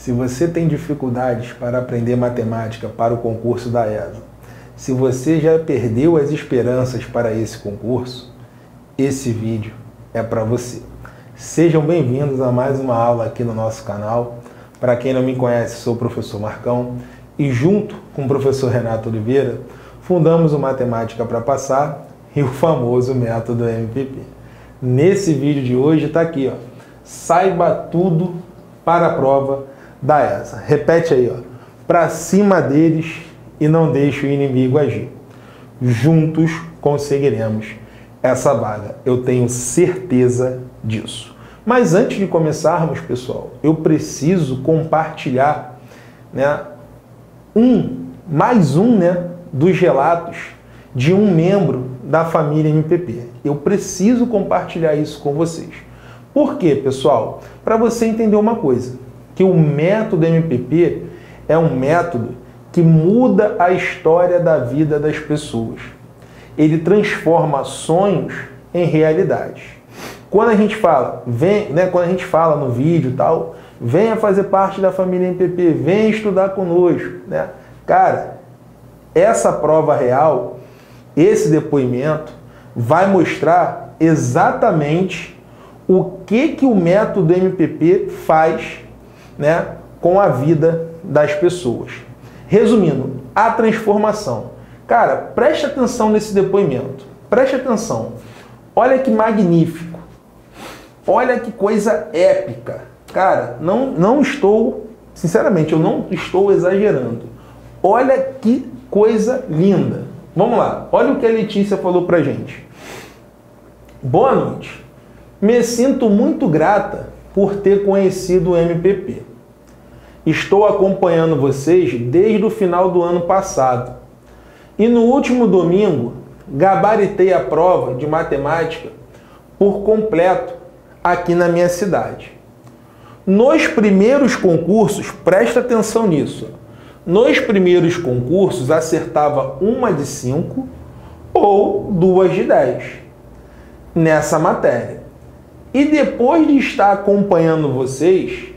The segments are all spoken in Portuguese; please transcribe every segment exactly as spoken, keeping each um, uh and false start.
Se você tem dificuldades para aprender matemática para o concurso da E S A, se você já perdeu as esperanças para esse concurso, esse vídeo é para você. Sejam bem-vindos a mais uma aula aqui no nosso canal. Para quem não me conhece, sou o professor Marcão e junto com o professor Renato Oliveira, fundamos o Matemática Pra Passar e o famoso método M P P. Nesse vídeo de hoje está aqui, ó, saiba tudo para a prova da E S A. Repete aí, ó, para cima deles e não deixe o inimigo agir. Juntos conseguiremos essa vaga. Eu tenho certeza disso. Mas antes de começarmos, pessoal, eu preciso compartilhar, né, um, mais um, né, dos relatos de um membro da família M P P. Eu preciso compartilhar isso com vocês. Por quê, pessoal? Para você entender uma coisa, que o método M P P é um método que muda a história da vida das pessoas. Ele transforma sonhos em realidade. Quando a gente fala, vem, né, quando a gente fala no vídeo e tal, venha fazer parte da família M P P, vem estudar conosco, né? Cara, essa prova real, esse depoimento, vai mostrar exatamente o que, que o método M P P faz, né, com a vida das pessoas. Resumindo, a transformação. Cara, preste atenção nesse depoimento. Preste atenção. Olha que magnífico. Olha que coisa épica. Cara, não, não estou... Sinceramente, eu não estou exagerando. Olha que coisa linda. Vamos lá. Olha o que a Letícia falou pra gente. Boa noite. Me sinto muito grata por ter conhecido o M P P. Estou acompanhando vocês desde o final do ano passado. E no último domingo, gabaritei a prova de matemática por completo aqui na minha cidade. Nos primeiros concursos, presta atenção nisso, nos primeiros concursos acertava uma de cinco ou duas de dez nessa matéria. E depois de estar acompanhando vocês,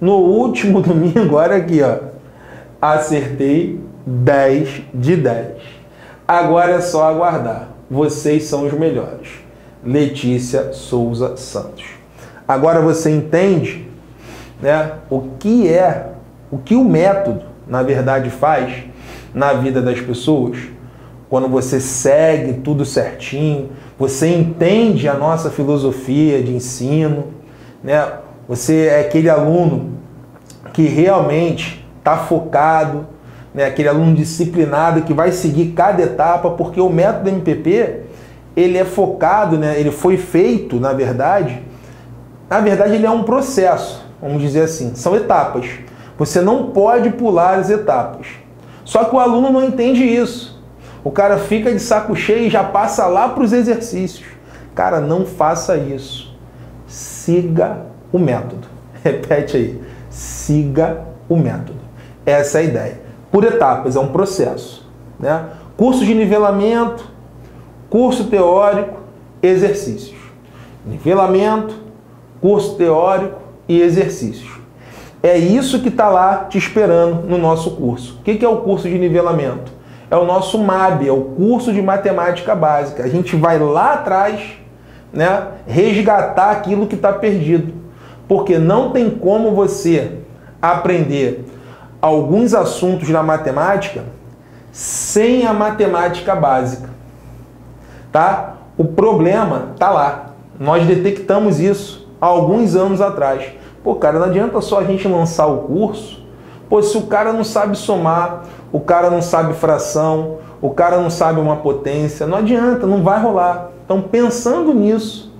no último domingo, olha aqui, ó, acertei dez de dez. Agora é só aguardar. Vocês são os melhores. Letícia Souza Santos. Agora você entende, né, o que é, o que o método, na verdade, faz na vida das pessoas? Quando você segue tudo certinho, você entende a nossa filosofia de ensino, né? Você é aquele aluno que realmente está focado, né? Aquele aluno disciplinado que vai seguir cada etapa, porque o método M P P, ele é focado, né? Ele foi feito, na verdade, na verdade ele é um processo, vamos dizer assim, são etapas. Você não pode pular as etapas. Só que o aluno não entende isso. O cara fica de saco cheio e já passa lá para os exercícios. Cara, não faça isso. Siga o método. Repete aí. Siga o método. Essa é a ideia. Por etapas, é um processo, né? Curso de nivelamento, curso teórico, exercícios. Nivelamento, curso teórico e exercícios. É isso que está lá te esperando no nosso curso. O que é o curso de nivelamento? É o nosso M A B, é o curso de matemática básica. A gente vai lá atrás, né, resgatar aquilo que está perdido. Porque não tem como você aprender alguns assuntos na matemática sem a matemática básica, tá? O problema está lá. Nós detectamos isso há alguns anos atrás. Pô, cara, não adianta só a gente lançar o curso, pô, se o cara não sabe somar, o cara não sabe fração, o cara não sabe uma potência, não adianta, não vai rolar. Então, pensando nisso,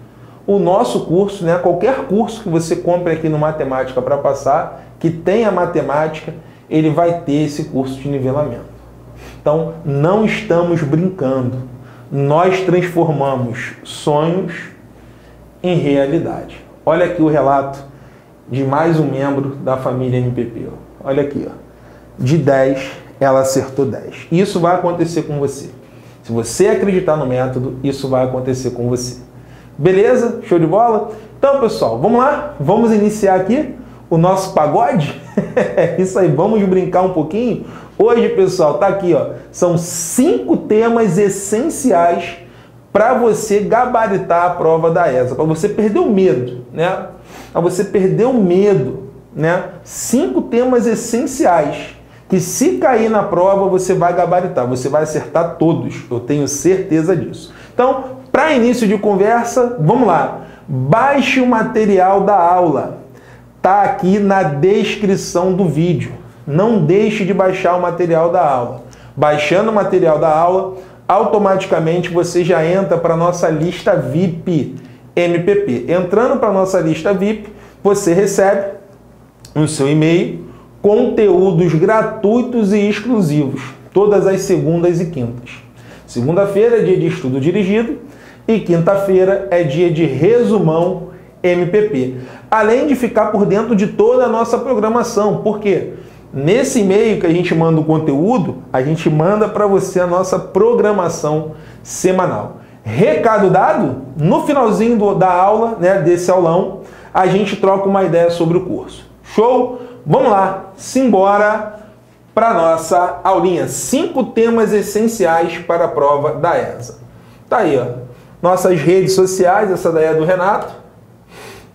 o nosso curso, né, qualquer curso que você compre aqui no Matemática para Passar, que tenha matemática, ele vai ter esse curso de nivelamento. Então, não estamos brincando, nós transformamos sonhos em realidade. Olha aqui o relato de mais um membro da família M P P. Olha aqui, ó. De dez, ela acertou dez. Isso vai acontecer com você. Se você acreditar no método, isso vai acontecer com você. Beleza? Show de bola? Então, pessoal, vamos lá? Vamos iniciar aqui o nosso pagode? É isso aí, vamos brincar um pouquinho? Hoje, pessoal, tá aqui, ó. São cinco temas essenciais para você gabaritar a prova da E S A, para você perder o medo, né? Para você perder o medo, né? Cinco temas essenciais que, se cair na prova, você vai gabaritar, você vai acertar todos. Eu tenho certeza disso. Então, para início de conversa, vamos lá. Baixe o material da aula. Tá aqui na descrição do vídeo. Não deixe de baixar o material da aula. Baixando o material da aula, automaticamente você já entra para a nossa lista V I P M P P. Entrando para a nossa lista V I P, você recebe no seu e-mail conteúdos gratuitos e exclusivos, todas as segundas e quintas. Segunda-feira é dia de estudo dirigido e quinta-feira é dia de resumão M P P, além de ficar por dentro de toda a nossa programação, porque nesse e-mail que a gente manda o conteúdo, a gente manda para você a nossa programação semanal. Recado dado, no finalzinho do, da aula, né, desse aulão, a gente troca uma ideia sobre o curso. Show? Vamos lá, simbora para a nossa aulinha. Cinco temas essenciais para a prova da E S A. Tá aí, ó. Nossas redes sociais, essa daí é do Renato.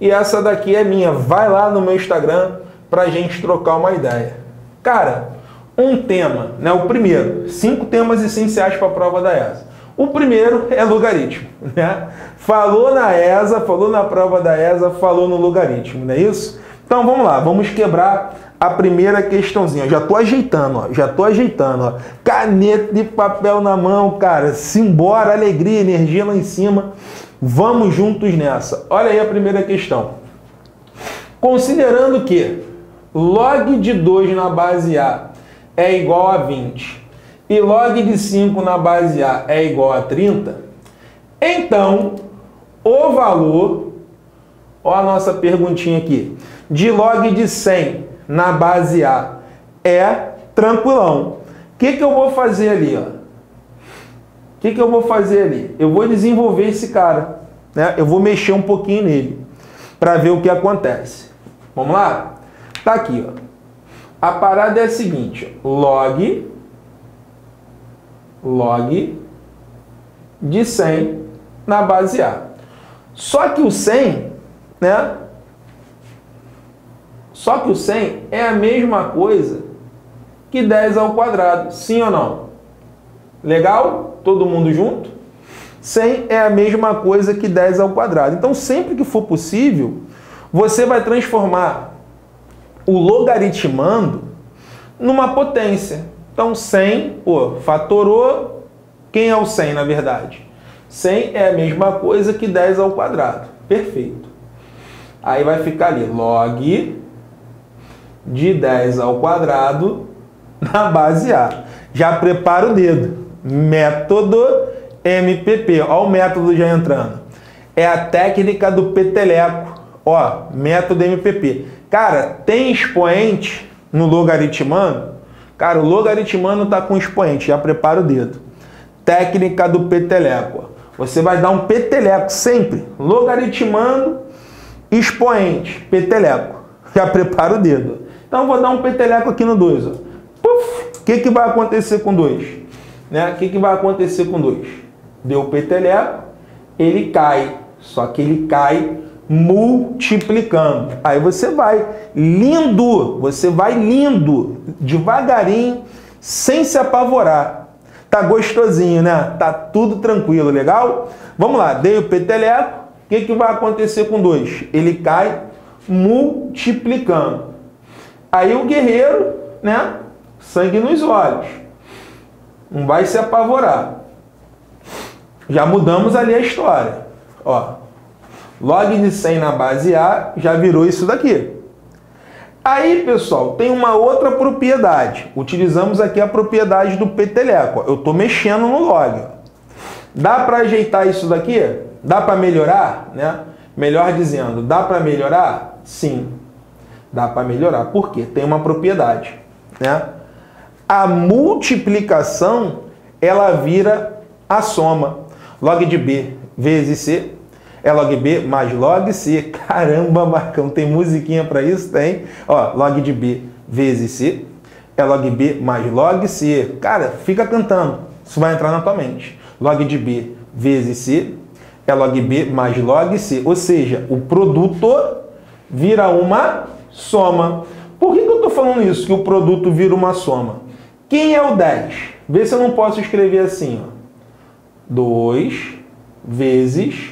E essa daqui é minha. Vai lá no meu Instagram para a gente trocar uma ideia. Cara, um tema, né? O primeiro, cinco temas essenciais para a prova da E S A. O primeiro é logaritmo, né? Falou na E S A, falou na prova da E S A, falou no logaritmo, não é isso? Então vamos lá, vamos quebrar a primeira questãozinha. Eu já tô ajeitando, ó, já tô ajeitando, ó. Caneta e papel na mão, cara. Simbora, alegria, energia lá em cima. Vamos juntos nessa. Olha aí a primeira questão. Considerando que log de dois na base A é igual a vinte e log de cinco na base A é igual a trinta, então o valor, ó a nossa perguntinha aqui, de log de cem na base A é tranquilão. O que que eu vou fazer ali, ó? O que que eu vou fazer ali? Eu vou desenvolver esse cara, né? Eu vou mexer um pouquinho nele para ver o que acontece. Vamos lá? Tá aqui, ó. A parada é a seguinte, ó. log log de cem na base A. Só que o cem, né? Só que o cem é a mesma coisa que dez ao quadrado, sim ou não? Legal? Todo mundo junto? cem é a mesma coisa que dez ao quadrado. Então, sempre que for possível, você vai transformar o logaritmando numa potência. Então, cem, pô, fatorou. Quem é o cem, na verdade? cem é a mesma coisa que dez ao quadrado. Perfeito. Aí vai ficar ali, log de dez ao quadrado na base A. Já prepara o dedo. Método M P P. Ó o método já entrando. É a técnica do peteleco. Ó, método M P P. Cara, tem expoente no logaritmano? Cara, o logaritmano tá com expoente. Já prepara o dedo. Técnica do peteleco. Você vai dar um peteleco sempre. Logaritmando, expoente, peteleco. Já prepara o dedo. Então, vou dar um peteleco aqui no dois. O que que vai acontecer com dois? Né? O que que vai acontecer com dois? Deu peteleco, ele cai. Só que ele cai multiplicando. Aí você vai lindo, você vai lindo, devagarinho, sem se apavorar. Tá gostosinho, né? Tá tudo tranquilo, legal? Vamos lá, deu peteleco, o que que vai acontecer com dois? Ele cai multiplicando. Aí o guerreiro, né? Sangue nos olhos. Não vai se apavorar. Já mudamos ali a história. Ó, log de cem na base A já virou isso daqui. Aí, pessoal, tem uma outra propriedade. Utilizamos aqui a propriedade do peteleco. Eu estou mexendo no log. Dá para ajeitar isso daqui? Dá para melhorar? Né? Melhor dizendo, dá para melhorar? Sim. Dá para melhorar. Por quê? Tem uma propriedade, né? A multiplicação, ela vira a soma. Log de B vezes C é log B mais log C. Caramba, Marcão, tem musiquinha para isso? Tem. Ó, log de B vezes C é log B mais log C. Cara, fica cantando. Isso vai entrar na tua mente. Log de B vezes C é log B mais log C. Ou seja, o produto vira uma soma. Por que que eu estou falando isso? Que o produto vira uma soma. Quem é o dez? Vê se eu não posso escrever assim. Ó. dois vezes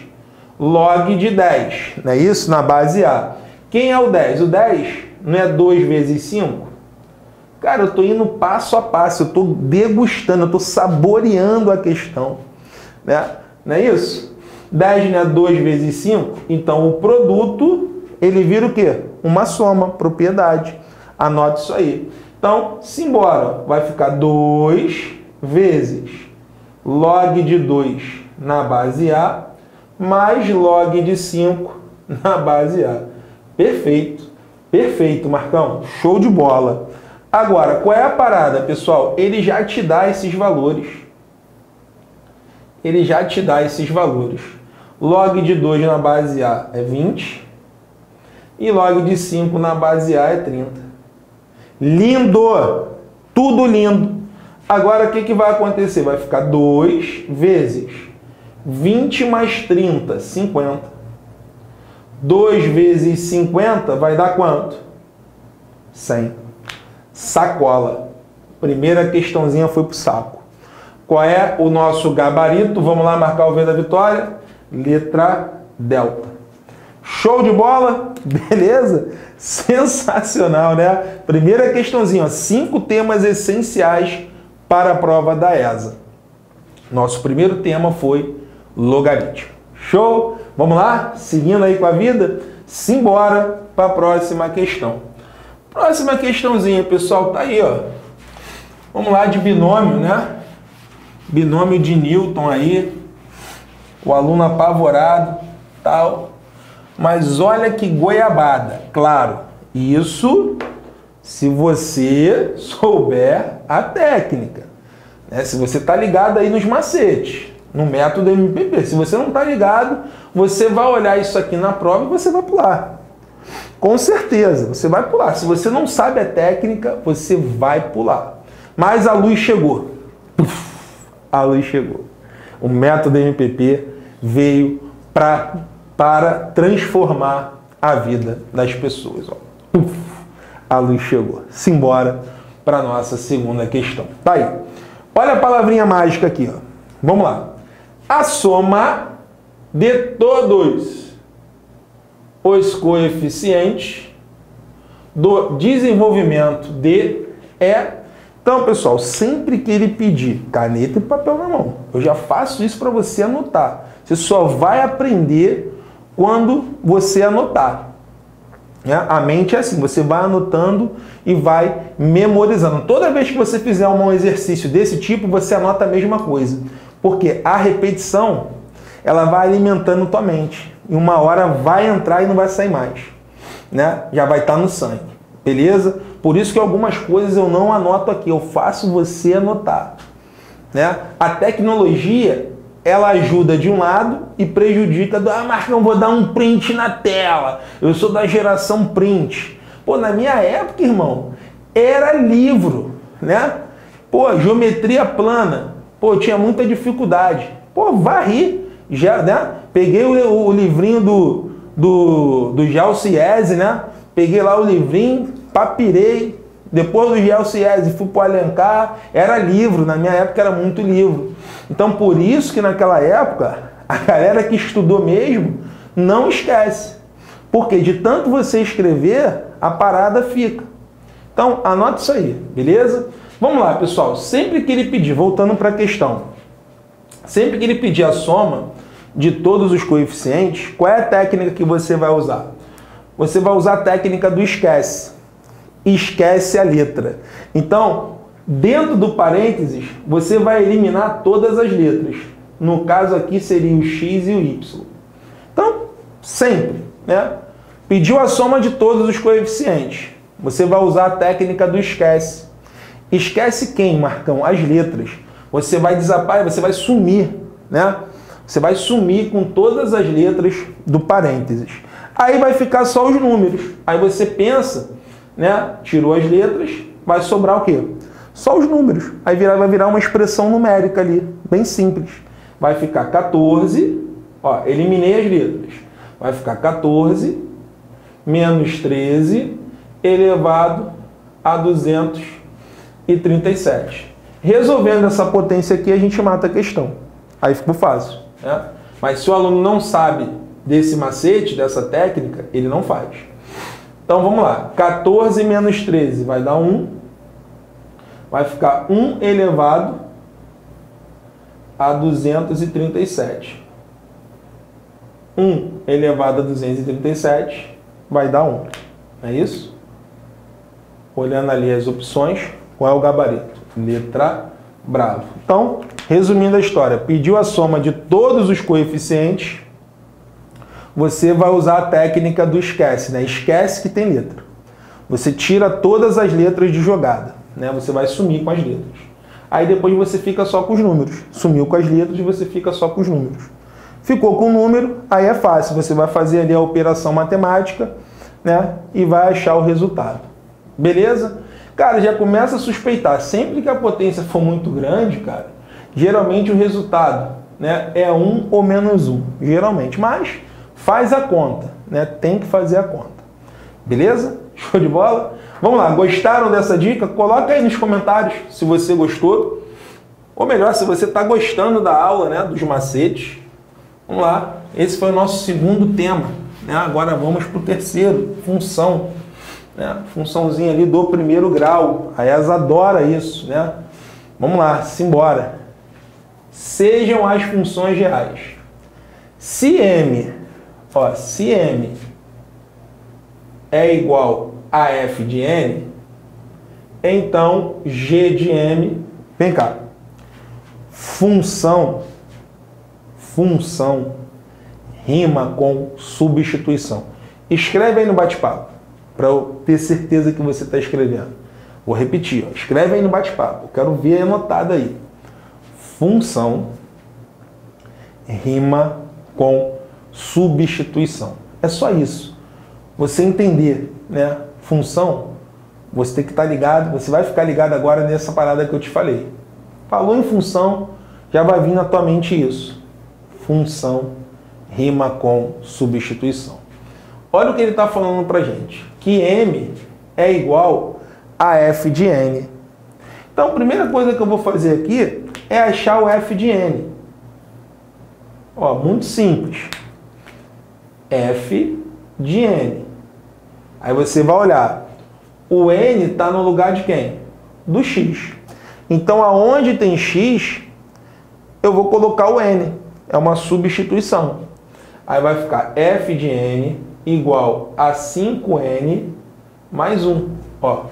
log de dez. Não é isso? Na base A. Quem é o dez? O dez não é dois vezes cinco? Cara, eu estou indo passo a passo. Eu estou degustando, eu estou saboreando a questão. Né? Não é isso? dez não é dois vezes cinco? Então, o produto... ele vira o quê? Uma soma, propriedade. Anote isso aí. Então, simbora. Vai ficar dois vezes log de dois na base A, mais log de cinco na base A. Perfeito. Perfeito, Marcão. Show de bola. Agora, qual é a parada, pessoal? Ele já te dá esses valores. Ele já te dá esses valores. Log de dois na base A é vinte. E log de cinco na base A é trinta. Lindo! Tudo lindo! Agora, o que que vai acontecer? Vai ficar dois vezes vinte mais trinta, cinquenta. dois vezes cinquenta vai dar quanto? cem. Sacola. Primeira questãozinha foi para o saco. Qual é o nosso gabarito? Vamos lá marcar o V da vitória. Letra delta. Show de bola? Beleza? Sensacional, né? Primeira questãozinha, ó, cinco temas essenciais para a prova da E S A. Nosso primeiro tema foi logaritmo. Show? Vamos lá? Seguindo aí com a vida? Simbora para a próxima questão. Próxima questãozinha, pessoal, tá aí, ó. Vamos lá de binômio, né? Binômio de Newton aí. O aluno apavorado, tal. Mas olha que goiabada, claro, isso se você souber a técnica, né? Se você está ligado aí nos macetes, no método M P P. Se você não está ligado, você vai olhar isso aqui na prova e você vai pular. Com certeza, você vai pular. Se você não sabe a técnica, você vai pular. Mas a luz chegou. Puf, a luz chegou. O método M P P veio para... para transformar a vida das pessoas. Ó. Uf, a luz chegou. Simbora para a nossa segunda questão. Tá aí. Olha a palavrinha mágica aqui. Ó. Vamos lá. A soma de todos os coeficientes do desenvolvimento de é... Então, pessoal, sempre que ele pedir caneta e papel na mão, eu já faço isso para você anotar. Você só vai aprender... quando você anotar. A mente é assim, você vai anotando e vai memorizando. Toda vez que você fizer um exercício desse tipo, você anota a mesma coisa. Porque a repetição, ela vai alimentando a tua mente. E uma hora vai entrar e não vai sair mais. Né? Já vai estar no sangue. Beleza? Por isso que algumas coisas eu não anoto aqui, eu faço você anotar. Né? A tecnologia... ela ajuda de um lado e prejudica do... Ah, Marcão, vou dar um print na tela. Eu sou da geração print. Pô, na minha época, irmão, era livro, né? Pô, geometria plana. Pô, tinha muita dificuldade. Pô, varri. Já, né? Peguei o, o livrinho do, do, do Gelsiese, né? Peguei lá o livrinho, papirei. Depois do Gelsiese, fui para o Alencar. Era livro. Na minha época era muito livro. Então, por isso que naquela época, a galera que estudou mesmo, não esquece. Porque de tanto você escrever, a parada fica. Então, anota isso aí, beleza? Vamos lá, pessoal. Sempre que ele pedir, voltando para a questão, sempre que ele pedir a soma de todos os coeficientes, qual é a técnica que você vai usar? Você vai usar a técnica do esquece. Esquece a letra. Então... dentro do parênteses, você vai eliminar todas as letras. No caso aqui, seria o X e o Y. Então, sempre, né? Pediu a soma de todos os coeficientes. Você vai usar a técnica do esquece. Esquece quem, Marcão? As letras. Você vai desaparecer, você vai sumir, né? Você vai sumir com todas as letras do parênteses. Aí vai ficar só os números. Aí você pensa né? Tirou as letras, vai sobrar o quê? Só os números. Aí virar, vai virar uma expressão numérica ali, bem simples. Vai ficar quatorze, ó, eliminei as letras. Vai ficar quatorze menos treze elevado a duzentos e trinta e sete. Resolvendo essa potência aqui, a gente mata a questão. Aí ficou fácil, né? Mas se o aluno não sabe desse macete, dessa técnica, ele não faz. Então vamos lá. quatorze menos treze vai dar um. Vai ficar um elevado a duzentos e trinta e sete. um elevado a duzentos e trinta e sete vai dar um. É isso? Olhando ali as opções, qual é o gabarito? Letra bravo. Então, resumindo a história, pediu a soma de todos os coeficientes, você vai usar a técnica do esquece, né? Esquece que tem letra. Você tira todas as letras de jogada, né? Você vai sumir com as letras. Aí depois você fica só com os números. Sumiu com as letras e você fica só com os números. Ficou com o número, aí é fácil. Você vai fazer ali a operação matemática, né? E vai achar o resultado. Beleza? Cara, já começa a suspeitar. Sempre que a potência for muito grande, cara, geralmente o resultado, né, é um ou menos um. Geralmente. Mas faz a conta, né? Tem que fazer a conta. Beleza? Show de bola? Vamos lá. Gostaram dessa dica? Coloca aí nos comentários se você gostou. Ou melhor, se você está gostando da aula, né, dos macetes. Vamos lá. Esse foi o nosso segundo tema, né? Agora vamos para o terceiro. Função. Né? Funçãozinha ali do primeiro grau. A E S A adora isso, né? Vamos lá. Simbora. Sejam as funções reais. Se M, ó, se M é igual a F de N, então G de M, vem cá, função, função rima com substituição. Escreve aí no bate-papo, para eu ter certeza que você está escrevendo. Vou repetir, ó, escreve aí no bate-papo, quero ver anotado aí. Função rima com substituição. É só isso. Você entender, né? Função, você tem que estar ligado, você vai ficar ligado agora nessa parada que eu te falei. Falou em função, já vai vir na tua mente isso. Função rima com substituição. Olha o que ele está falando para gente. Que M é igual a F de N. Então, a primeira coisa que eu vou fazer aqui é achar o F de N. Ó, muito simples. F de N. Aí você vai olhar. O N está no lugar de quem? Do X. Então, aonde tem X, eu vou colocar o N. É uma substituição. Aí vai ficar F de N igual a cinco N mais um. Ó,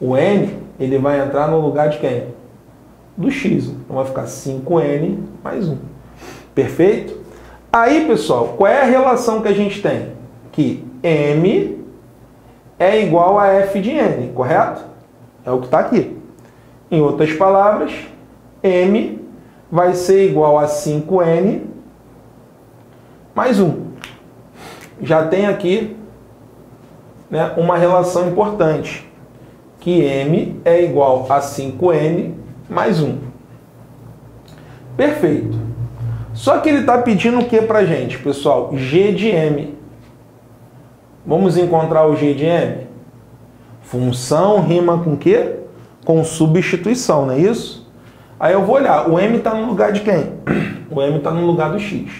o N ele vai entrar no lugar de quem? Do X. Então vai ficar cinco N mais um. Perfeito? Aí, pessoal, qual é a relação que a gente tem? Que M é igual a F de N, correto? É o que está aqui. Em outras palavras, M vai ser igual a cinco N mais um. Já tem aqui, né, uma relação importante. Que M é igual a cinco N mais um. Perfeito. Só que ele está pedindo o que para a gente, pessoal? G de M. Vamos encontrar o G de M? Função rima com o quê? Com substituição, não é isso? Aí eu vou olhar. O M está no lugar de quem? O M está no lugar do X.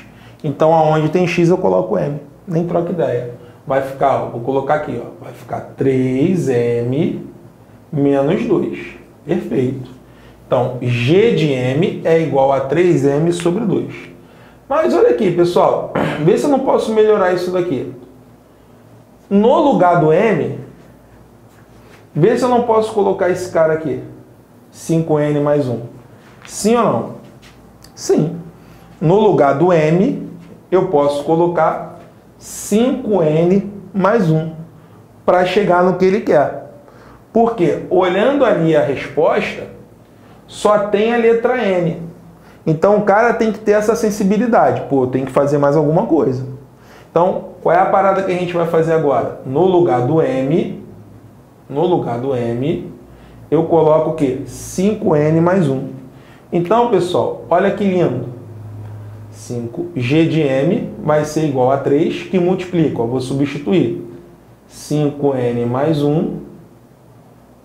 Então, aonde tem X, eu coloco o M. Nem troca ideia. Vai ficar, ó, vou colocar aqui, ó, vai ficar três M menos dois. Perfeito. Então, G de M é igual a três M sobre dois. Mas olha aqui, pessoal. Vê se eu não posso melhorar isso daqui. No lugar do M, vê se eu não posso colocar esse cara aqui. cinco N mais um. Sim ou não? Sim. No lugar do M, eu posso colocar cinco N mais um para chegar no que ele quer. Porque, olhando ali a resposta, só tem a letra N. Então, o cara tem que ter essa sensibilidade. Pô, tem que fazer mais alguma coisa. Então, qual é a parada que a gente vai fazer agora? No lugar do M, no lugar do m, eu coloco o quê? cinco n mais um. Então, pessoal, olha que lindo. cinco g de m vai ser igual a três, que multiplica. Ó, vou substituir. cinco n mais um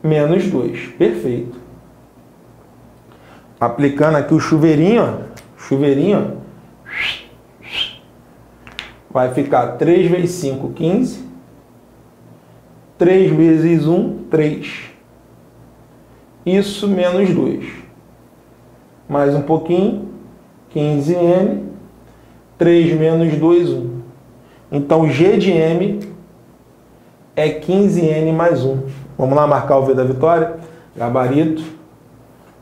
menos dois. Perfeito. Aplicando aqui o chuveirinho, ó, chuveirinho, ó, vai ficar três vezes cinco, quinze. três vezes um, três. Isso menos dois. Mais um pouquinho. quinze n. três menos dois, um. Então, g de m é quinze n mais um. Vamos lá marcar o V da vitória? Gabarito.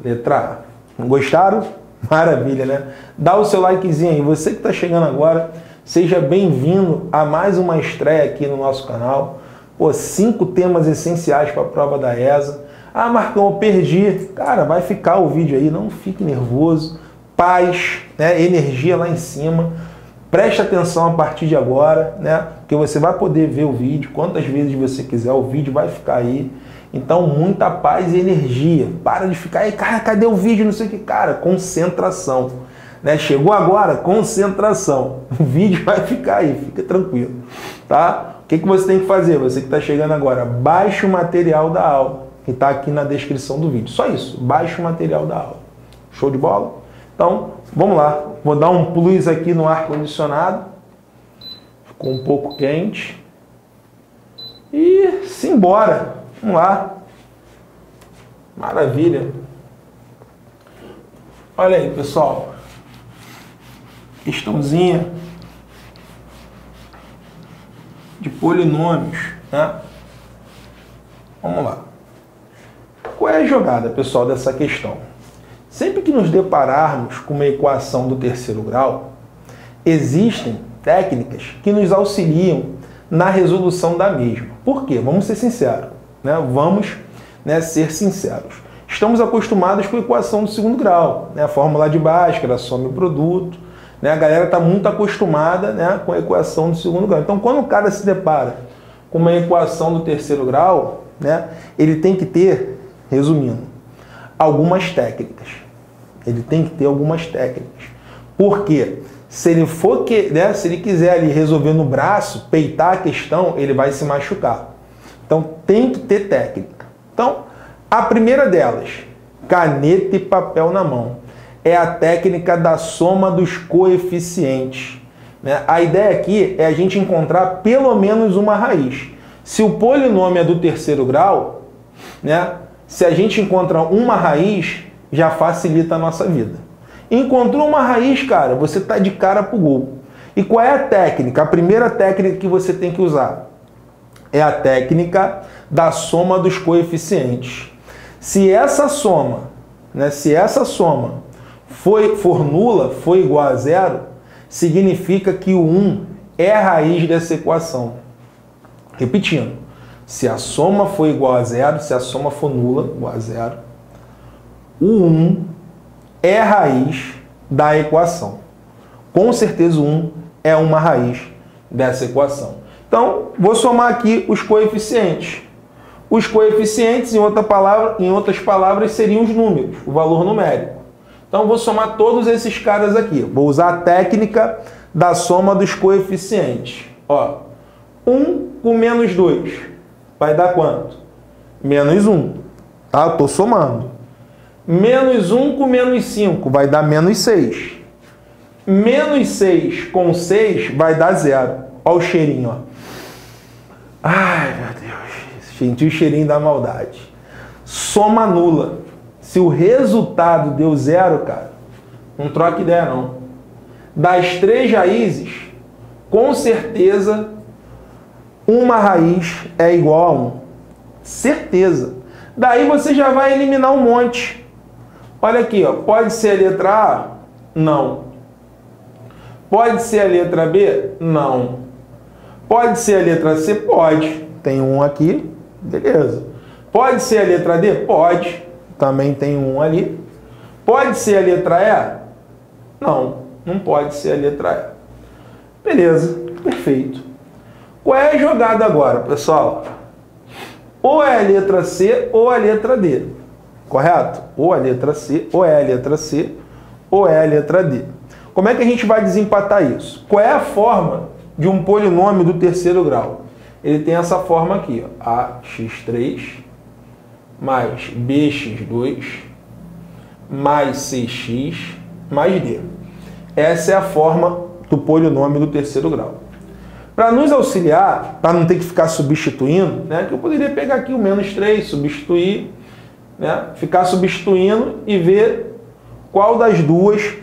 Letra A. Gostaram? Maravilha, né? Dá o seu likezinho aí. Você que está chegando agora, seja bem-vindo a mais uma estreia aqui no nosso canal. Pô, cinco temas essenciais para a prova da E S A. Ah, Marcão, eu perdi. Cara, vai ficar o vídeo aí, não fique nervoso. Paz, né? Energia lá em cima. Preste atenção a partir de agora, né? Porque você vai poder ver o vídeo quantas vezes você quiser. O vídeo vai ficar aí. Então, muita paz e energia. Para de ficar aí, cara, cadê o vídeo? Não sei o que. Cara, concentração. Né? Chegou agora, concentração. O vídeo vai ficar aí, fica tranquilo. Tá? O que, que você tem que fazer? Você que está chegando agora, baixe o material da aula, que está aqui na descrição do vídeo. Só isso, baixe o material da aula. Show de bola? Então, vamos lá. Vou dar um plus aqui no ar-condicionado. Ficou um pouco quente. E simbora. Vamos lá. Maravilha. Olha aí, pessoal. Questãozinha de polinômios, né? Vamos lá. Qual é a jogada, pessoal, dessa questão? Sempre que nos depararmos com uma equação do terceiro grau, existem técnicas que nos auxiliam na resolução da mesma. Por quê? Vamos ser sinceros, né? Vamos, né, ser sinceros. Estamos acostumados com a equação do segundo grau, né? A fórmula de Bhaskara, some o produto. Né? A galera está muito acostumada, né, com a equação do segundo grau. Então, quando o cara se depara com uma equação do terceiro grau, né, ele tem que ter, resumindo, algumas técnicas. Ele tem que ter algumas técnicas. Porque se ele for que, né, se ele quiser ali resolver no braço, peitar a questão, ele vai se machucar. Então, tem que ter técnica. Então, a primeira delas, caneta e papel na mão. É a técnica da soma dos coeficientes. Né? A ideia aqui é a gente encontrar pelo menos uma raiz. Se o polinômio é do terceiro grau, né, se a gente encontrar uma raiz, já facilita a nossa vida. Encontrou uma raiz, cara, você está de cara para o gol. E qual é a técnica? A primeira técnica que você tem que usar é a técnica da soma dos coeficientes. Se essa soma, né, se essa soma Foi, for nula, foi igual a zero, significa que o um é a raiz dessa equação. Repetindo, se a soma for igual a zero, se a soma for nula, igual a zero, o um é a raiz da equação. Com certeza o um é uma raiz dessa equação. Então, vou somar aqui os coeficientes. Os coeficientes, em, outra palavra, em outras palavras, seriam os números, o valor numérico. Então, vou somar todos esses caras aqui. Vou usar a técnica da soma dos coeficientes. Ó, um com menos dois vai dar quanto? Menos um. Tá? Eu estou somando. Menos um com menos cinco vai dar menos seis. Menos seis com seis vai dar zero. Ó o cheirinho, ó. Ai, meu Deus. Senti o cheirinho da maldade. Soma nula. Se o resultado deu zero, cara, não troca ideia, não. Das três raízes, com certeza, uma raiz é igual a um. Certeza. Daí você já vai eliminar um monte. Olha aqui, ó. Pode ser a letra A? Não. Pode ser a letra B? Não. Pode ser a letra C? Pode. Tem um aqui, beleza. Pode ser a letra D? Pode. Também tem um ali. Pode ser a letra E? Não, não pode ser a letra E. Beleza, perfeito. Qual é a jogada agora, pessoal? ou é a letra C ou a letra D. Correto? Ou a letra C, ou é a letra C, ou é a letra D. Como é que a gente vai desempatar isso? Qual é a forma de um polinômio do terceiro grau? Ele tem essa forma aqui, ó, a x três mais b x dois mais c x mais D. Essa é a forma do polinômio do terceiro grau. Para nos auxiliar, para não ter que ficar substituindo, né, que eu poderia pegar aqui o menos três, substituir, né, ficar substituindo e ver qual das duas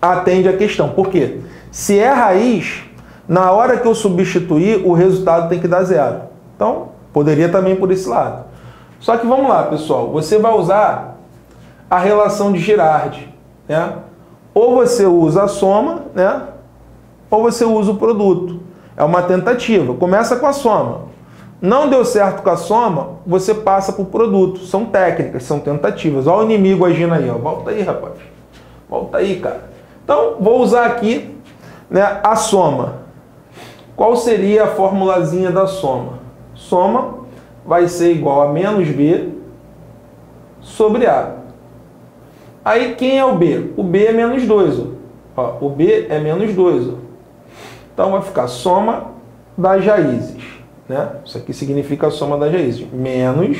atende a questão. Por quê? Se é raiz, na hora que eu substituir, o resultado tem que dar zero. Então, poderia também por esse lado. Só que vamos lá, pessoal. Você vai usar a relação de Girard, né? Ou você usa a soma, né? Ou você usa o produto. É uma tentativa. Começa com a soma. Não deu certo com a soma, você passa para o produto. São técnicas, são tentativas. Olha o inimigo agindo aí. Ó. Volta aí, rapaz. Volta aí, cara. Então, vou usar aqui, né, a soma. Qual seria a formulazinha da soma? Soma vai ser igual a menos B sobre A. Aí, quem é o B? O B é menos dois. Ó. Ó, o B é menos dois. Ó. Então, vai ficar soma das raízes. Né? Isso aqui significa a soma das raízes. Menos,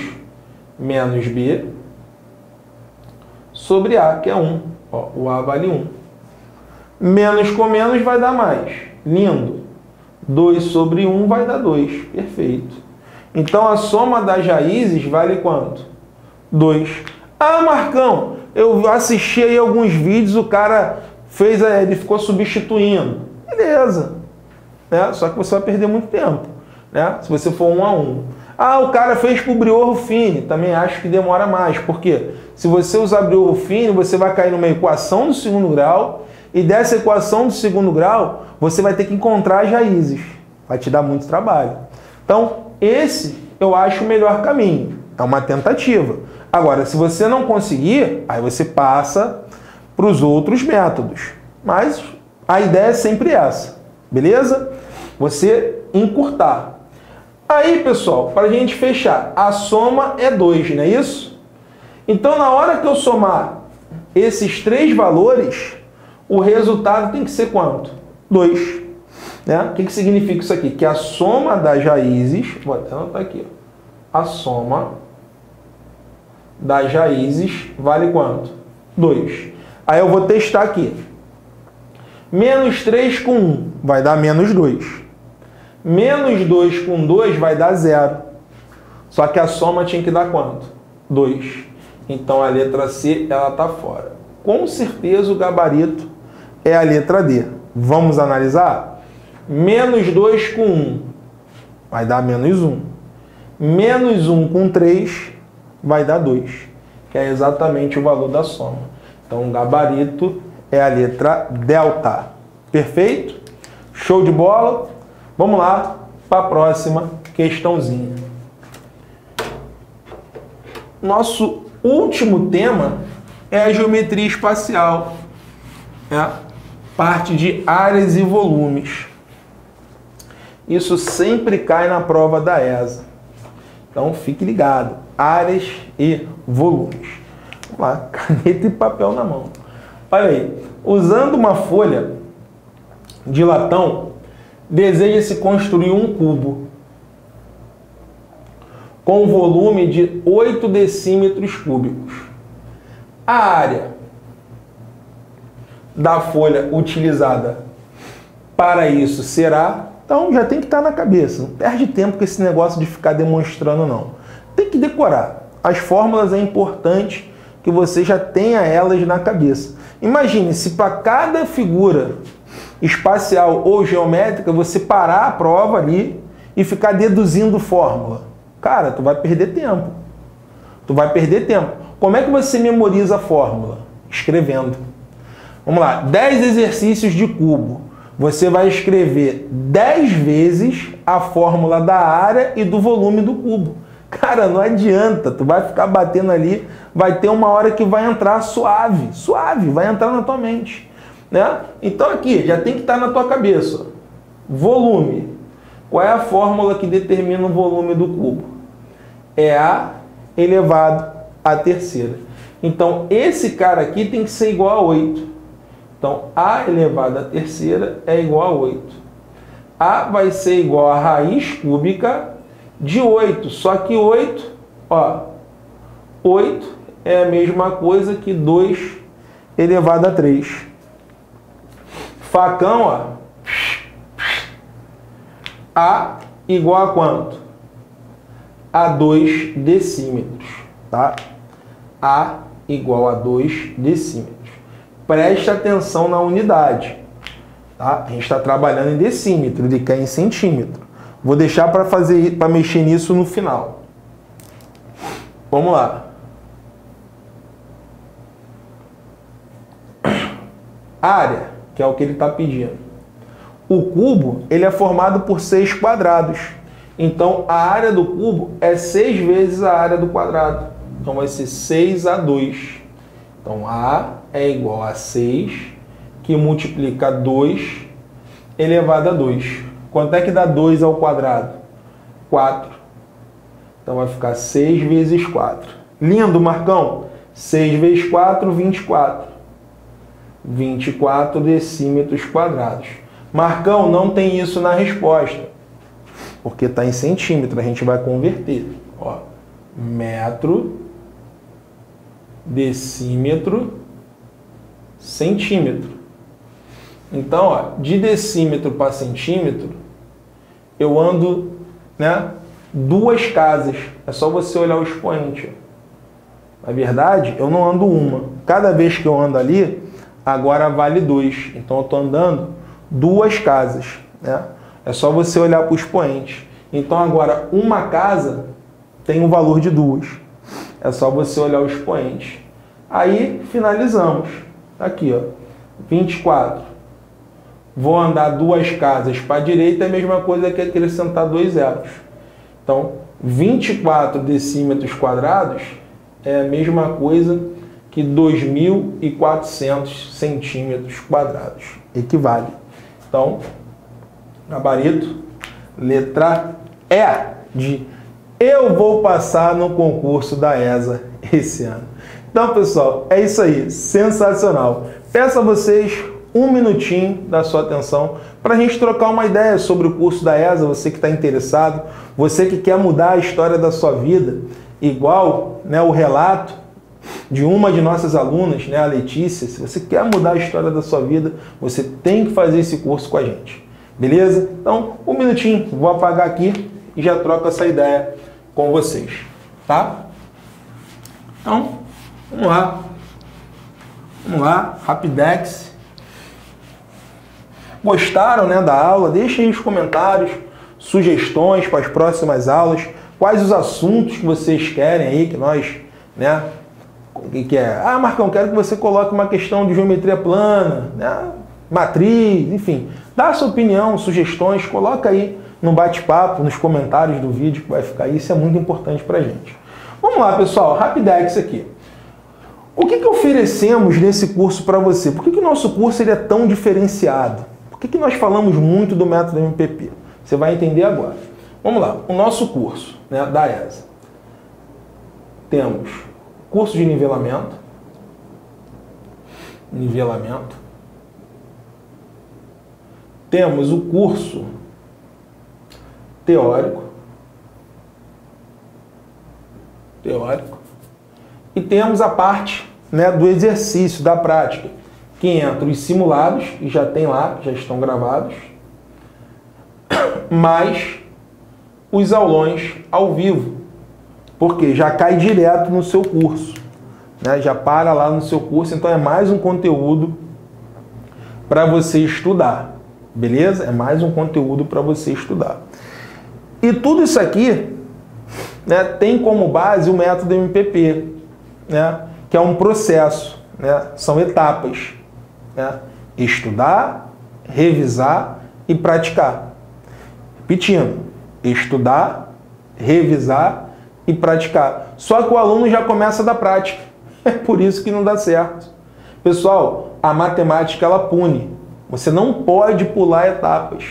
menos B sobre A, que é um. Ó, o A vale um. Menos com menos vai dar mais. Lindo. dois sobre um vai dar dois. Perfeito. Então, a soma das raízes vale quanto? dois. Ah, Marcão! Eu assisti aí alguns vídeos, o cara fez, ele ficou substituindo. Beleza. Né? Só que você vai perder muito tempo, né? Se você for um a um. Ah, o cara fez pro Briot-Ruffini. Também acho que demora mais. Por quê? Se você usar Briot-Ruffini, você vai cair numa equação do segundo grau. E dessa equação do segundo grau, você vai ter que encontrar as raízes. Vai te dar muito trabalho. Então, esse eu acho o melhor caminho. É uma tentativa. Agora, se você não conseguir, aí você passa para os outros métodos. Mas a ideia é sempre essa, beleza? Você encurtar. Aí, pessoal, para a gente fechar, a soma é dois, não é isso? Então, na hora que eu somar esses três valores, o resultado tem que ser quanto? dois. Né? O que que significa isso aqui? Que a soma das raízes... Vou até anotar aqui. Ó, a soma das raízes vale quanto? dois. Aí eu vou testar aqui. menos três com um vai dar menos dois. menos dois com dois vai dar zero. Só que a soma tinha que dar quanto? dois. Então, a letra C está fora. Com certeza, o gabarito é a letra D. Vamos analisar? menos dois com um vai dar menos um. menos um com três... vai dar dois, que é exatamente o valor da soma. Então, o gabarito é a letra delta. Perfeito? Show de bola? Vamos lá para a próxima questãozinha. Nosso último tema é a geometria espacial, né? Parte de áreas e volumes. Isso sempre cai na prova da E S A. Então, fique ligado. Áreas e volumes. Vamos lá, caneta e papel na mão. Olha aí. Usando uma folha de latão, deseja-se construir um cubo com volume de oito decímetros cúbicos. A área da folha utilizada para isso será... Então, já tem que estar na cabeça. Não perde tempo com esse negócio de ficar demonstrando, não. Tem que decorar. As fórmulas é importante que você já tenha elas na cabeça. Imagine se para cada figura espacial ou geométrica você parar a prova ali e ficar deduzindo fórmula. Cara, tu vai perder tempo. Tu vai perder tempo. Como é que você memoriza a fórmula? Escrevendo. Vamos lá. dez exercícios de cubo. Você vai escrever dez vezes a fórmula da área e do volume do cubo. Cara, não adianta, tu vai ficar batendo ali, vai ter uma hora que vai entrar suave, suave, vai entrar na tua mente, né? Então aqui, já tem que estar na tua cabeça. Volume. Qual é a fórmula que determina o volume do cubo? é A elevado à terceira. Então, esse cara aqui tem que ser igual a oito. Então, A elevado à terceira é igual a oito. A vai ser igual a raiz cúbica de oito. Só que oito, ó, oito é a mesma coisa que dois elevado a três. Facão, ó. A igual a quanto? A dois decímetros, tá? A igual a dois decímetros. Preste atenção na unidade, tá? A gente está trabalhando em decímetro, ele quer em centímetro. Vou deixar para fazer, para mexer nisso no final. Vamos lá. Área, que é o que ele está pedindo. O cubo, ele é formado por seis quadrados. Então, a área do cubo é seis vezes a área do quadrado. Então, vai ser seis a dois. Então, A é igual a seis, que multiplica dois elevado a dois. Quanto é que dá dois ao quadrado? quatro. Então, vai ficar seis vezes quatro. Lindo, Marcão! seis vezes quatro, vinte e quatro. vinte e quatro decímetros quadrados. Marcão, não tem isso na resposta, porque está em centímetro, a gente vai converter. Ó, metro, decímetro, centímetro. Então, ó, de decímetro para centímetro, eu ando, né, duas casas. É só você olhar o expoente. Na verdade, eu não ando uma. Cada vez que eu ando ali, agora vale dois. Então, eu estou andando duas casas, né? É só você olhar para o expoente. Então, agora, uma casa tem um valor de duas. É só você olhar o expoente. Aí, finalizamos. Aqui, ó, vinte e quatro. Vou andar duas casas para a direita, é a mesma coisa que acrescentar dois zeros. Então, vinte e quatro decímetros quadrados é a mesma coisa que dois mil e quatrocentos centímetros quadrados. Equivale. Então, gabarito, letra E de eu vou passar no concurso da E S A esse ano. Então, pessoal, é isso aí. Sensacional. Peço a vocês um minutinho da sua atenção para a gente trocar uma ideia sobre o curso da E S A, você que está interessado, você que quer mudar a história da sua vida, igual, né, o relato de uma de nossas alunas, né, a Letícia. Se você quer mudar a história da sua vida, você tem que fazer esse curso com a gente. Beleza? Então, um minutinho. Vou apagar aqui e já troco essa ideia com vocês. Tá? Então, vamos lá. Vamos lá. Rapidex. Gostaram, né, da aula? Deixem aí os comentários, sugestões para as próximas aulas. Quais os assuntos que vocês querem aí que nós, né, que é? Ah, Marcão, quero que você coloque uma questão de geometria plana, né? Matriz, enfim. Dá sua opinião, sugestões, coloca aí no bate-papo, nos comentários do vídeo que vai ficar aí. Isso é muito importante pra gente. Vamos lá, pessoal. Rapidex aqui. O que que oferecemos nesse curso para você? Por que que o nosso curso ele é tão diferenciado? Por que que nós falamos muito do método M P P? Você vai entender agora. Vamos lá. O nosso curso, né, da E S A. Temos curso de nivelamento, nivelamento, temos o curso teórico, teórico, e temos a parte, né, do exercício, da prática, que entra os simulados, que já tem lá, já estão gravados, mais os aulões ao vivo. Porque já cai direto no seu curso, né? Já para lá no seu curso, então é mais um conteúdo para você estudar, beleza? É mais um conteúdo para você estudar. E tudo isso aqui, né, tem como base o método M P P, né, que é um processo, né, são etapas, né? Estudar, revisar e praticar. Repetindo, estudar, revisar e praticar. Só que o aluno já começa da prática. É por isso que não dá certo. Pessoal, a matemática ela pune. Você não pode pular etapas.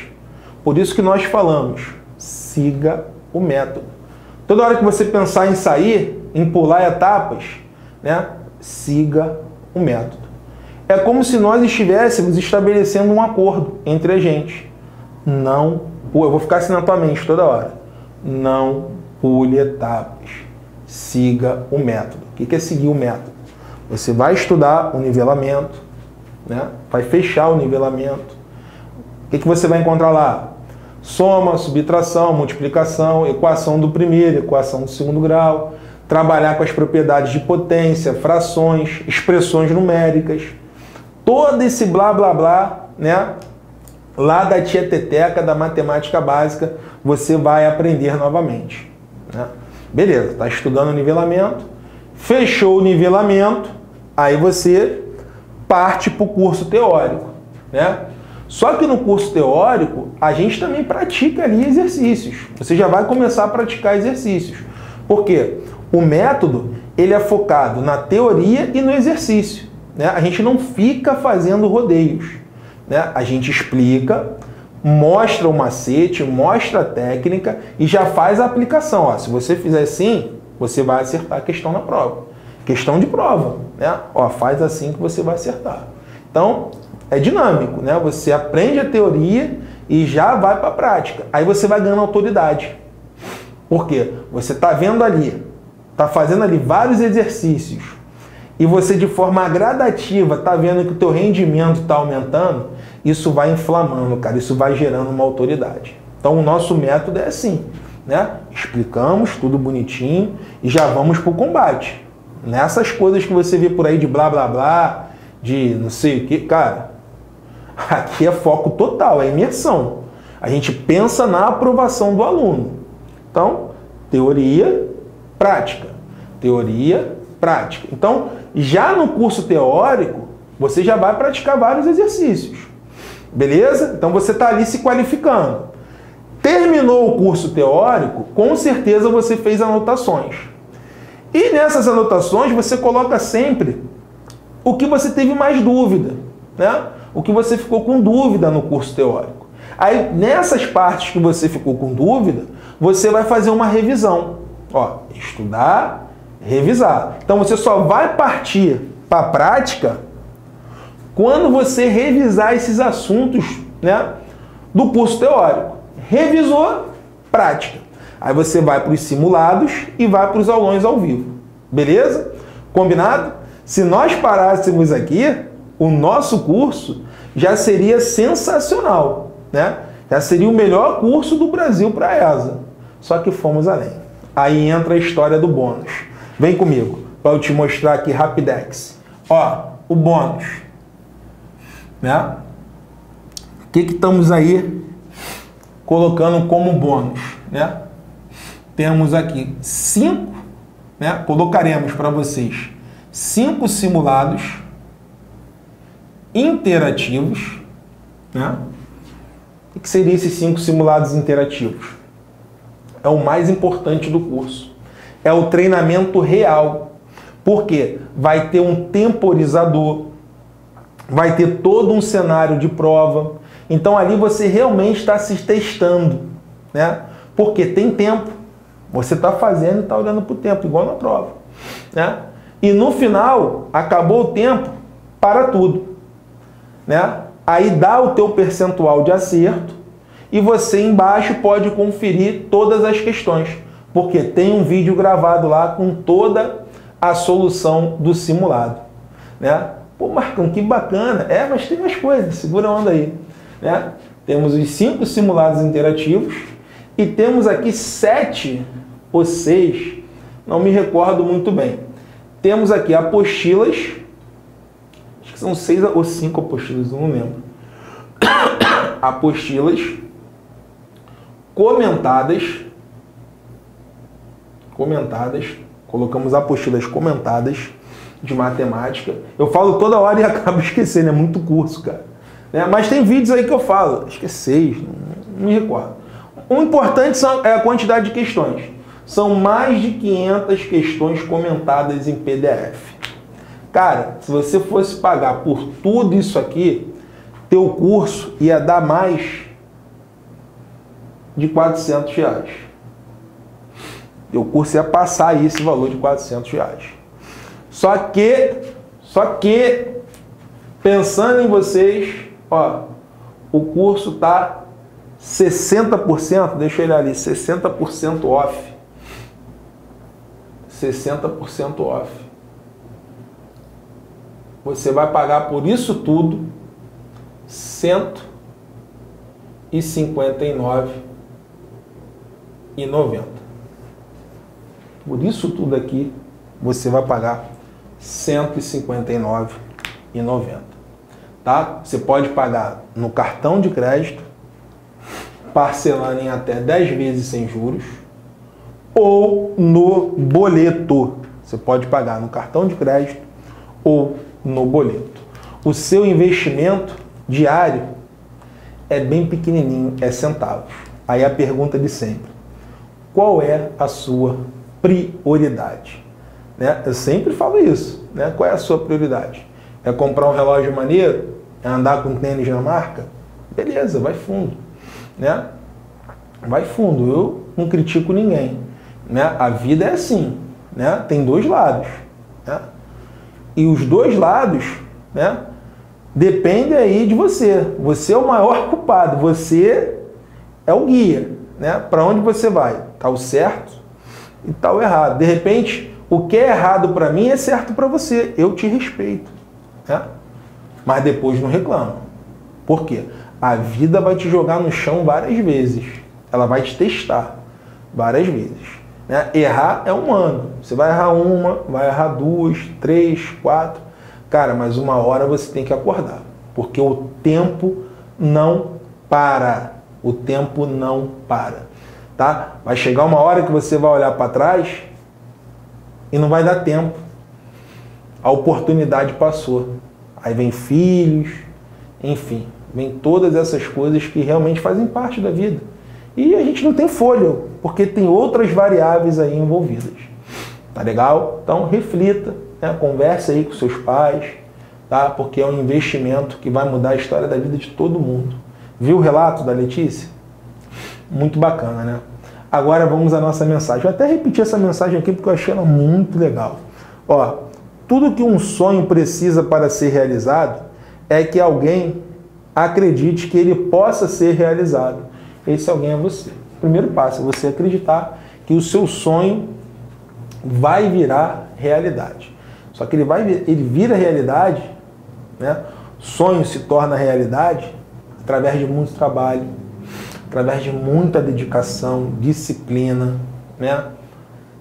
Por isso que nós falamos, siga o método. Toda hora que você pensar em sair, em pular etapas, né, siga o método. É como se nós estivéssemos estabelecendo um acordo entre a gente. Não, pô, eu vou ficar assim na tua mente toda hora. Não pule etapas. Siga o método. O que é seguir o método? Você vai estudar o nivelamento, né? Vai fechar o nivelamento. O que, que você vai encontrar lá? Soma, subtração, multiplicação, equação do primeiro, equação do segundo grau, trabalhar com as propriedades de potência, frações, expressões numéricas, todo esse blá blá blá, né? Lá da tieteteca da matemática básica, você vai aprender novamente, né? Beleza, tá estudando o nivelamento, fechou o nivelamento, aí você parte para o curso teórico, né? Só que no curso teórico, a gente também pratica ali exercícios. Você já vai começar a praticar exercícios. Por quê? O método, ele é focado na teoria e no exercício, né? A gente não fica fazendo rodeios, né? A gente explica, mostra o macete, mostra a técnica e já faz a aplicação. Ó, se você fizer assim, você vai acertar a questão na prova. Questão de prova, né? Ó, faz assim que você vai acertar. Então, é dinâmico, né? Você aprende a teoria e já vai para a prática. Aí você vai ganhando autoridade. Por quê? Você está vendo ali, está fazendo ali vários exercícios e você de forma gradativa está vendo que o teu rendimento está aumentando, isso vai inflamando, cara. Isso vai gerando uma autoridade. Então o nosso método é assim, né? Explicamos tudo bonitinho e já vamos para o combate. Nessas coisas que você vê por aí de blá blá blá, de não sei o que, cara... Aqui é foco total, é imersão. A gente pensa na aprovação do aluno. Então, teoria, prática. Teoria, prática. Então, já no curso teórico, você já vai praticar vários exercícios. Beleza? Então, você está ali se qualificando. Terminou o curso teórico, com certeza você fez anotações. E nessas anotações, você coloca sempre o que você teve mais dúvida, né? O que você ficou com dúvida no curso teórico. Aí, nessas partes que você ficou com dúvida, você vai fazer uma revisão. Ó, estudar, revisar. Então, você só vai partir para a prática quando você revisar esses assuntos, né, do curso teórico. Revisou, prática. Aí você vai para os simulados e vai para os aulões ao vivo. Beleza? Combinado? Se nós parássemos aqui... O nosso curso já seria sensacional, né? Já seria o melhor curso do Brasil para a E S A. Só que fomos além. Aí entra a história do bônus. Vem comigo para eu te mostrar aqui rapidex. Ó, o bônus, né? O que que estamos aí colocando como bônus, né? Temos aqui cinco, né? Colocaremos para vocês cinco simulados interativos, né? O que seriam esses cinco simulados interativos? É o mais importante do curso. É o treinamento real. Porque vai ter um temporizador, vai ter todo um cenário de prova. Então ali você realmente está se testando, né? Porque tem tempo. Você está fazendo e está olhando para o tempo, igual na prova, né? E no final, acabou o tempo, para tudo, né? Aí dá o teu percentual de acerto e você embaixo pode conferir todas as questões, porque tem um vídeo gravado lá com toda a solução do simulado, né? Pô, Marcão, que bacana! É, mas tem mais coisas, segura a onda aí, né? Temos os cinco simulados interativos e temos aqui sete ou seis, não me recordo muito bem. Temos aqui apostilas. São seis ou cinco apostilas, não lembro. Apostilas comentadas. Comentadas. Colocamos apostilas comentadas de matemática. Eu falo toda hora e acabo esquecendo. É muito curso, cara, né? Mas tem vídeos aí que eu falo. Acho que é seis, não me recordo. O importante é a quantidade de questões. São mais de quinhentas questões comentadas em P D F. Cara, se você fosse pagar por tudo isso aqui, teu curso ia dar mais de quatrocentos reais. o curso ia passar aí esse valor de quatrocentos reais. Só que, só que, pensando em vocês, ó, o curso tá sessenta por cento, deixa eu olhar ali, sessenta por cento off. sessenta por cento off. Você vai pagar por isso tudo cento e cinquenta e nove reais e noventa centavos. Por isso tudo aqui, você vai pagar cento e cinquenta e nove reais e noventa centavos. Tá? Você pode pagar no cartão de crédito, parcelando em até dez vezes sem juros, ou no boleto. Você pode pagar no cartão de crédito ou no boleto. O seu investimento diário é bem pequenininho, é centavos. Aí a pergunta de sempre, qual é a sua prioridade? Né? Eu sempre falo isso, né? Qual é a sua prioridade? É comprar um relógio maneiro? É andar com tênis na marca? Beleza, vai fundo, né? Vai fundo, eu não critico ninguém, né? A vida é assim, né? Tem dois lados, né? E os dois lados, né? Depende aí de você. Você é o maior culpado, você é o guia, né? Para onde você vai? Tá o certo e tá o errado. De repente, o que é errado para mim é certo para você. Eu te respeito, né? Mas depois não reclama. Por quê? A vida vai te jogar no chão várias vezes. Ela vai te testar várias vezes. Né? Errar é humano. Você vai errar uma, vai errar duas, três, quatro. Cara, mas uma hora você tem que acordar. Porque o tempo não para. O tempo não para. Tá? Vai chegar uma hora que você vai olhar para trás e não vai dar tempo. A oportunidade passou. Aí vem filhos, enfim. Vem todas essas coisas que realmente fazem parte da vida. E a gente não tem fôlego, porque tem outras variáveis aí envolvidas. Tá legal? Então reflita, né? Converse aí com seus pais, tá? Porque é um investimento que vai mudar a história da vida de todo mundo. Viu o relato da Letícia? Muito bacana, né? Agora vamos à nossa mensagem. Eu até repeti essa mensagem aqui porque eu achei ela muito legal. Ó, tudo que um sonho precisa para ser realizado é que alguém acredite que ele possa ser realizado. Esse alguém é você. O primeiro passo é você acreditar que o seu sonho vai virar realidade. Só que ele, vai, ele vira realidade, né? Sonho se torna realidade através de muito trabalho, através de muita dedicação, disciplina, né?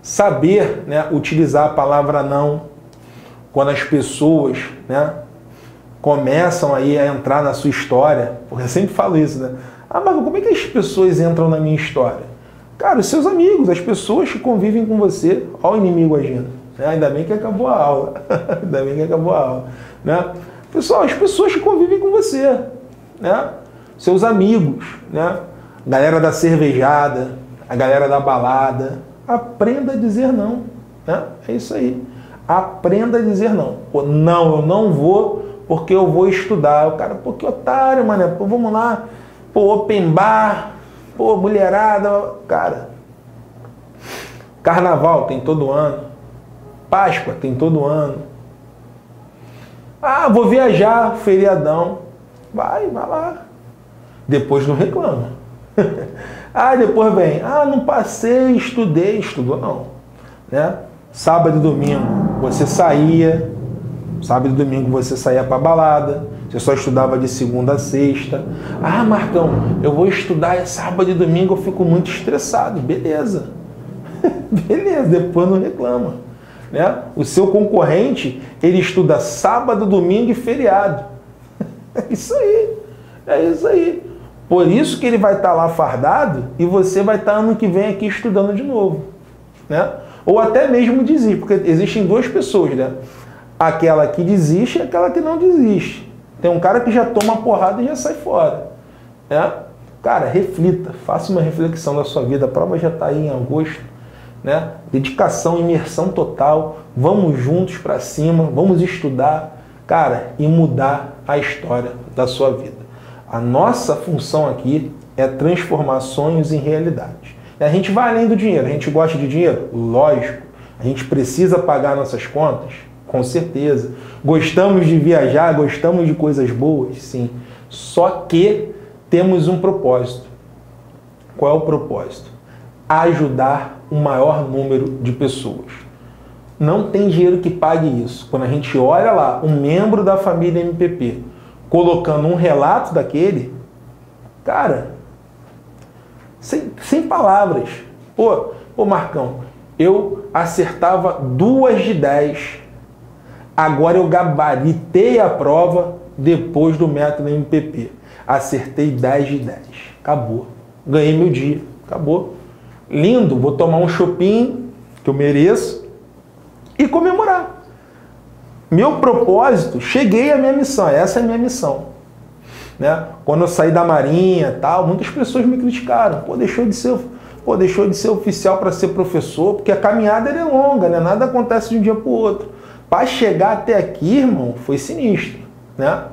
Saber, né, utilizar a palavra não quando as pessoas, né, começam aí a entrar na sua história. Porque eu sempre falo isso, né? Ah, Marcão, como é que as pessoas entram na minha história? Cara, os seus amigos, as pessoas que convivem com você. Olha o inimigo agindo. Né? Ainda bem que acabou a aula. Ainda bem que acabou a aula. Né? Pessoal, as pessoas que convivem com você. Né? Seus amigos. Né? Galera da cervejada. A galera da balada. Aprenda a dizer não. Né? É isso aí. Aprenda a dizer não. Pô, não, eu não vou porque eu vou estudar. O cara, pô, que otário, mané. Pô, vamos lá. Pô, open bar, pô, mulherada, cara. Carnaval tem todo ano. Páscoa tem todo ano. Ah, vou viajar, feriadão. Vai, vai lá. Depois não reclama. Ah, depois vem. Ah, não passei, estudei. Estudou não. Né? Sábado e domingo você saía. Sábado e domingo você saía pra balada. Você só estudava de segunda a sexta. Ah, Marcão, eu vou estudar sábado e domingo, eu fico muito estressado. Beleza. Beleza, depois não reclama. Né? O seu concorrente, ele estuda sábado, domingo e feriado. É isso aí. É isso aí. Por isso que ele vai estar lá fardado e você vai estar ano que vem aqui estudando de novo. Né? Ou até mesmo desiste, porque existem duas pessoas, né? Aquela que desiste e aquela que não desiste. Tem um cara que já toma porrada e já sai fora. Né? Cara, reflita. Faça uma reflexão da sua vida. A prova já está aí em agosto. Né? Dedicação, imersão total. Vamos juntos para cima. Vamos estudar, cara, e mudar a história da sua vida. A nossa função aqui é transformar sonhos em realidade. A gente vai além do dinheiro. A gente gosta de dinheiro? Lógico. A gente precisa pagar nossas contas? Com certeza. Gostamos de viajar? Gostamos de coisas boas? Sim. Só que temos um propósito. Qual é o propósito? Ajudar o maior número de pessoas. Não tem dinheiro que pague isso. Quando a gente olha lá, um membro da família M P P colocando um relato daquele, cara, sem, sem palavras. Pô, ô Marcão, eu acertava duas de dez. Agora eu gabaritei a prova depois do método M P P. Acertei dez de dez. Acabou. Ganhei meu dia. Acabou. Lindo. Vou tomar um shopping que eu mereço e comemorar. Meu propósito, cheguei à minha missão, essa é a minha missão. Né? Quando eu saí da Marinha, tal, muitas pessoas me criticaram. Pô, deixou de ser, pô, deixou de ser oficial para ser professor, porque a caminhada é longa, né? Nada acontece de um dia para o outro. Para chegar até aqui, irmão, foi sinistro. Né? A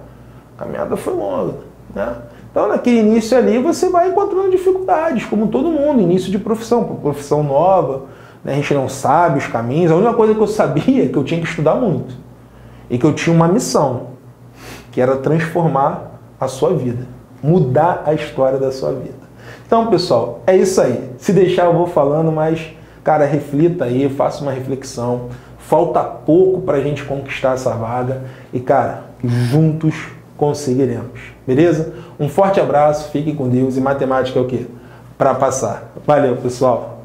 caminhada foi longa. Né? Então, naquele início ali, você vai encontrando dificuldades, como todo mundo, início de profissão, profissão nova. A gente não sabe os caminhos. A única coisa que eu sabia é que eu tinha que estudar muito. E que eu tinha uma missão, que era transformar a sua vida. Mudar a história da sua vida. Então, pessoal, é isso aí. Se deixar, eu vou falando, mas, cara, reflita aí, faça uma reflexão. Falta pouco para a gente conquistar essa vaga. E, cara, juntos conseguiremos. Beleza? Um forte abraço, fiquem com Deus. E matemática é o quê? Pra passar. Valeu, pessoal.